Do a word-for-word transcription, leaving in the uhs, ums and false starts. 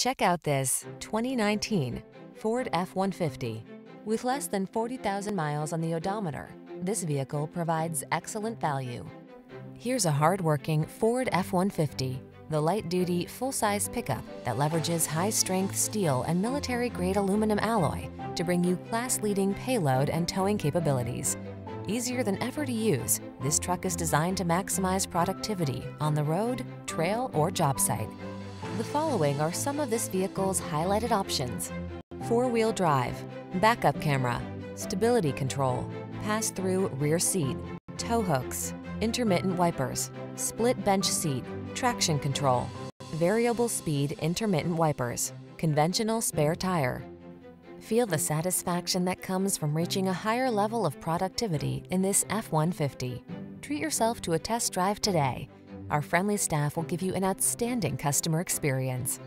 Check out this twenty nineteen Ford F one fifty. With less than forty thousand miles on the odometer, this vehicle provides excellent value. Here's a hard-working Ford F one fifty, the light-duty, full-size pickup that leverages high-strength steel and military-grade aluminum alloy to bring you class-leading payload and towing capabilities. Easier than ever to use, this truck is designed to maximize productivity on the road, trail, or job site. The following are some of this vehicle's highlighted options: four-wheel drive, backup camera, stability control, pass-through rear seat, tow hooks, intermittent wipers, split bench seat, traction control, variable speed intermittent wipers, conventional spare tire. Feel the satisfaction that comes from reaching a higher level of productivity in this F one fifty. Treat yourself to a test drive today. Our friendly staff will give you an outstanding customer experience.